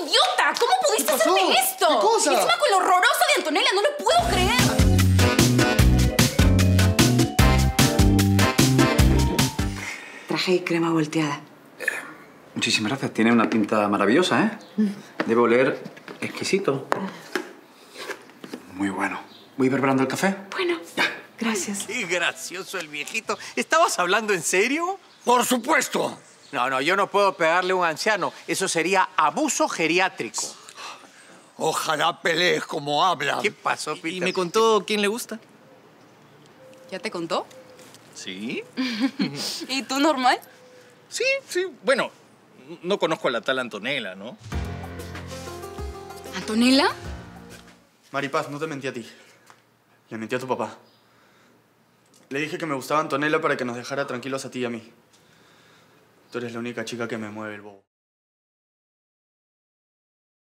idiota! ¿Cómo pudiste hacerme esto? ¿Qué cosa? Y encima con lo horroroso de Antonella, no lo puedo creer. Traje y crema volteada. Muchísimas gracias. Tiene una tinta maravillosa, ¿eh? Debe oler exquisito. Muy bueno. ¿Voy preparando el café? Bueno. Ya. Gracias. Qué gracioso el viejito. ¿Estabas hablando en serio? ¡Por supuesto! No, no, yo no puedo pegarle a un anciano. Eso sería abuso geriátrico. Ojalá pelees como hablan. ¿Qué pasó, Peter? Y me contó quién le gusta. ¿Ya te contó? Sí. ¿Y tú, normal? Sí, sí. Bueno, no conozco a la tal Antonella, ¿no? ¿Antonella? Maripaz, no te mentí a ti. Le mentí a tu papá. Le dije que me gustaba Antonella para que nos dejara tranquilos a ti y a mí. Tú eres la única chica que me mueve el bobo.